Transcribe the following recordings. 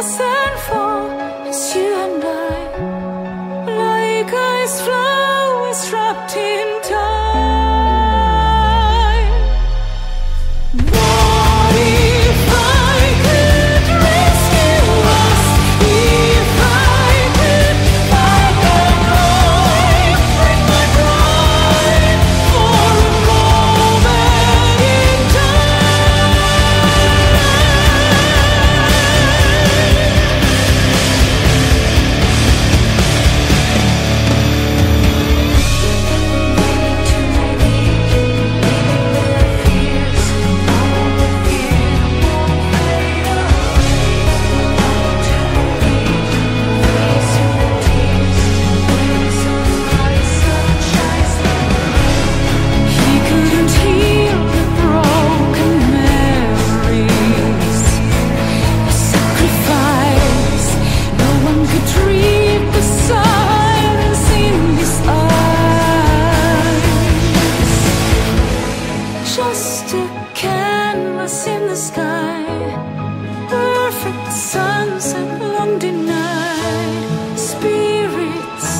no sunfall, it's you and I, like ice flowers wrapped in time. What if I could rescue us? If I could find the light, bring my bride for a moment in time. Just a canvas in the sky, perfect sunset long denied. Spirits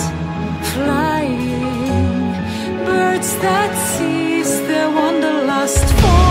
flying, birds that cease their wanderlust fall.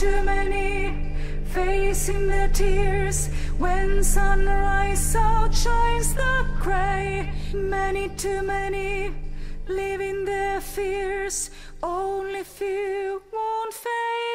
too many, facing their tears when sunrise outshines the grey. Many too many, living their fears, only few won't fade.